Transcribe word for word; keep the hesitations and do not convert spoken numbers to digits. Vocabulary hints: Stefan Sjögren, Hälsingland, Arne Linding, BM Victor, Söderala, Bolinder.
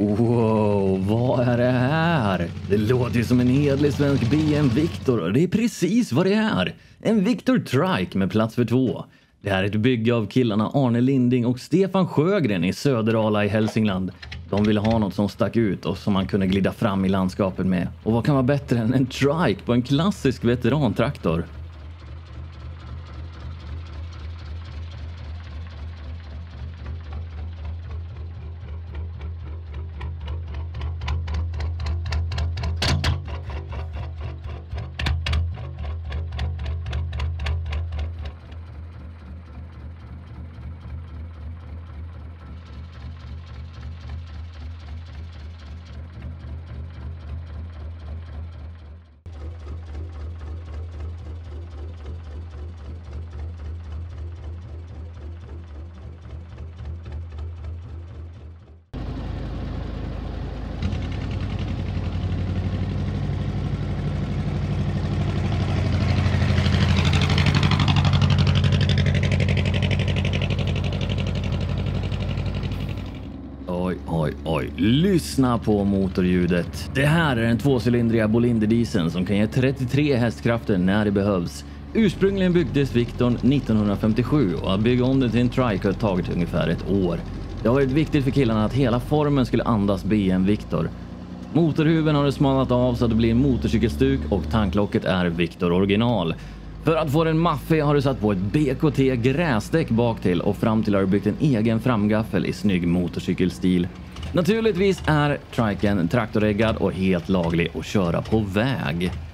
Wow, vad är det här? Det låter ju som en hedlig svensk B M Victor och det är precis vad det är. En Victor Trike med plats för två. Det här är ett bygge av killarna Arne Linding och Stefan Sjögren i Söderala i Hälsingland. De ville ha något som stack ut och som man kunde glida fram i landskapet med. Och vad kan vara bättre än en trike på en klassisk veterantraktor? Oj, oj, oj. Lyssna på motorljudet. Det här är den tvåcylindriga Bolinderdieseln som kan ge trettiotre hästkrafter när det behövs. Ursprungligen byggdes Victorn nittonhundrafemtiosju och att bygga om den till en trike har tagit ungefär ett år. Det har varit viktigt för killarna att hela formen skulle andas B M Victor. Motorhuven har det smalat av så att det blir en motorcykelstuk och tanklocket är Victor original. För att få den maffig har du satt på ett B K T-gräsdäck bak till och fram till har du byggt en egen framgaffel i snygg motorcykelstil. Naturligtvis är triken traktorreggad och helt laglig att köra på väg.